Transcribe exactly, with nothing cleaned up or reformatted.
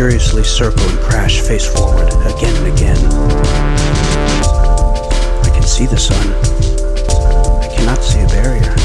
furiously circle and crash face forward again and again. I can see the sun. I cannot see a barrier.